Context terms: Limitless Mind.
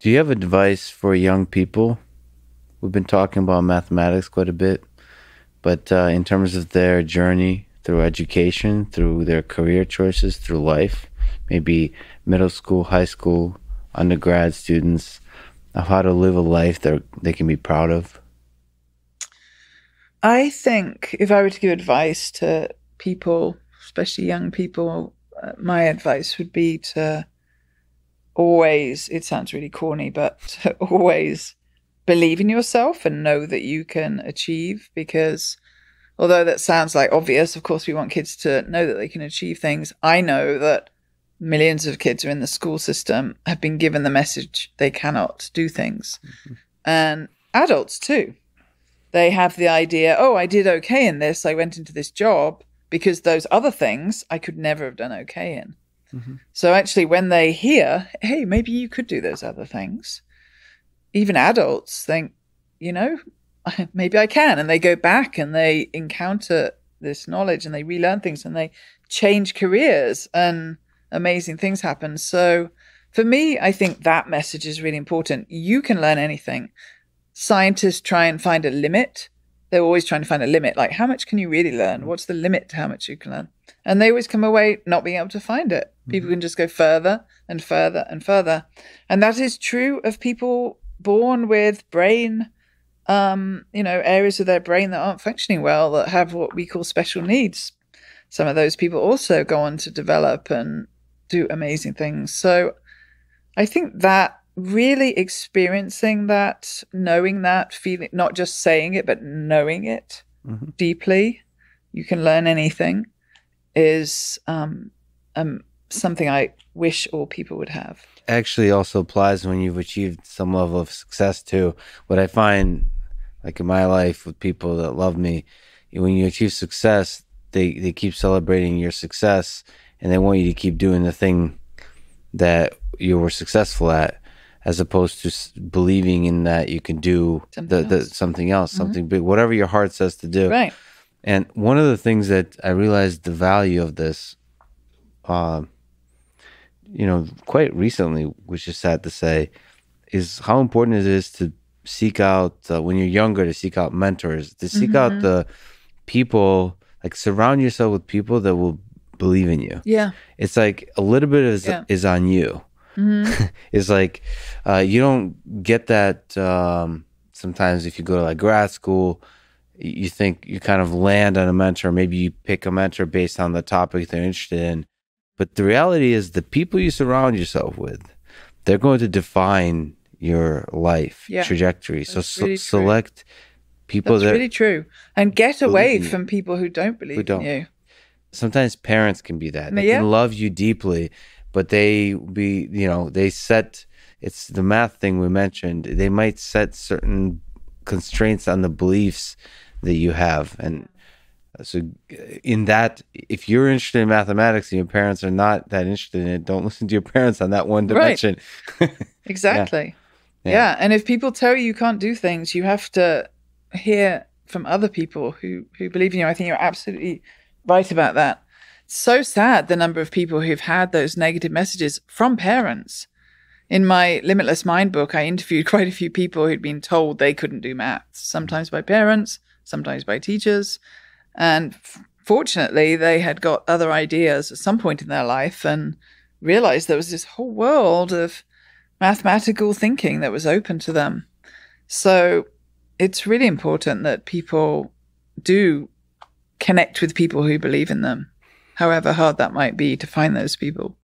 Do you have advice for young people? We've been talking about mathematics quite a bit, but in terms of their journey through education, through their career choices, through life, maybe middle school, high school, undergrad students, of how to live a life that they can be proud of? I think if I were to give advice to people, especially young people, my advice would be to always, it sounds really corny, but always believe in yourself and know that you can achieve, because although that sounds like obvious, of course we want kids to know that they can achieve things. I know that millions of kids who are in the school system have been given the message they cannot do things. Mm-hmm. And adults too. They have the idea, oh, I did okay in this. I went into this job because those other things I could never have done okay in. Mm-hmm. So actually when they hear, hey, maybe you could do those other things, even adults think, you know, maybe I can. And they go back and they encounter this knowledge and they relearn things and they change careers and amazing things happen. So for me, I think that message is really important. You can learn anything. Scientists try and find a limit. They're always trying to find a limit. Like, how much can you really learn? What's the limit to how much you can learn? And they always come away not being able to find it. People can just go further and further and further. And that is true of people born with brain, you know, areas of their brain that aren't functioning well, that have what we call special needs. Some of those people also go on to develop and do amazing things. So I think that really experiencing that, knowing that, feeling, not just saying it, but knowing it deeply, you can learn anything, is something I wish all people would have. Actually also applies when you've achieved some level of success too. What I find, like in my life with people that love me, when you achieve success, they keep celebrating your success and they want you to keep doing the thing that you were successful at, as opposed to believing in that you can do something else, something big, whatever your heart says to do. Right. And one of the things that I realized the value of this, you know, quite recently, which is sad to say, is how important it is to seek out, when you're younger, to seek out mentors, to seek out the people, like surround yourself with people that will believe in you. Yeah. It's like a little bit is on you. It's like, you don't get that sometimes if you go to like grad school. You think you kind of land on a mentor. Maybe you pick a mentor based on the topic they're interested in. But the reality is the people you surround yourself with, they're going to define your life trajectory. That's so really select people that's really true. And get away from people who don't believe in you. Sometimes parents can be that. They can love you deeply, but they be, you know, they set, it's the math thing we mentioned, they might set certain constraints on the beliefs that you have. And so in that, if you're interested in mathematics and your parents are not that interested in it, don't listen to your parents on that one dimension. Right. Exactly. Yeah. And if people tell you you can't do things, you have to hear from other people who believe in you. I think you're absolutely right about that. It's so sad, the number of people who've had those negative messages from parents. In my Limitless Mind book, I interviewed quite a few people who'd been told they couldn't do maths, sometimes by parents, sometimes by teachers. And fortunately, they had got other ideas at some point in their life and realized there was this whole world of mathematical thinking that was open to them. So it's really important that people do connect with people who believe in them, however hard that might be to find those people.